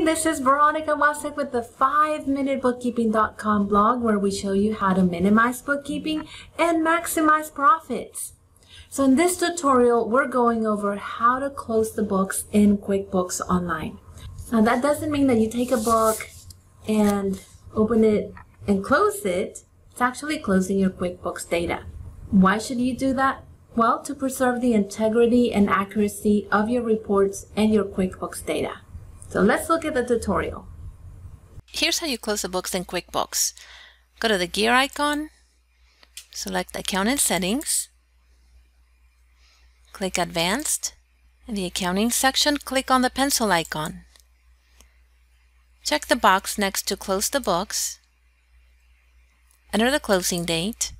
Hey, this is Veronica Wasek with the 5MinuteBookkeeping.com blog, where we show you how to minimize bookkeeping and maximize profits. So in this tutorial, we're going over how to close the books in QuickBooks Online. Now that doesn't mean that you take a book and open it and close it. It's actually closing your QuickBooks data. Why should you do that? Well, to preserve the integrity and accuracy of your reports and your QuickBooks data. So let's look at the tutorial. Here's how you close the books in QuickBooks. Go to the gear icon, select Accounting Settings, click Advanced. In the Accounting section, click on the pencil icon. Check the box next to Close the Books. Enter the closing date.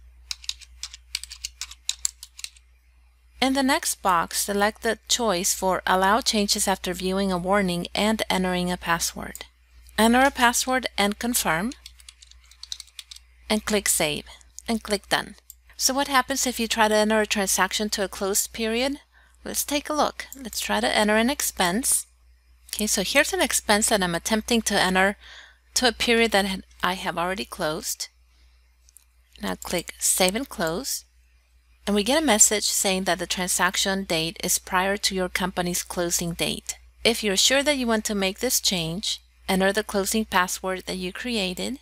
In the next box, select the choice for Allow Changes After Viewing a Warning and Entering a Password. Enter a password and confirm, and click Save, and click Done. So what happens if you try to enter a transaction to a closed period? Let's take a look. Let's try to enter an expense. Okay, so here's an expense that I'm attempting to enter to a period that I have already closed. Now click Save and Close. And we get a message saying that the transaction date is prior to your company's closing date. If you're sure that you want to make this change, enter the closing password that you created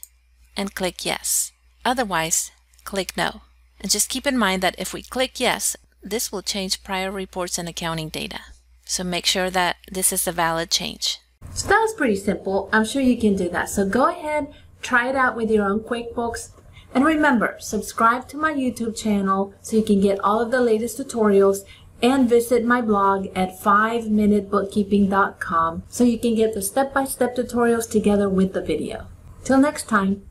and click Yes. Otherwise, click No. And just keep in mind that if we click Yes, this will change prior reports and accounting data. So make sure that this is a valid change. So that was pretty simple. I'm sure you can do that. So go ahead, try it out with your own QuickBooks. And remember, subscribe to my YouTube channel so you can get all of the latest tutorials, and visit my blog at 5MinuteBookkeeping.com so you can get the step-by-step tutorials together with the video. Till next time.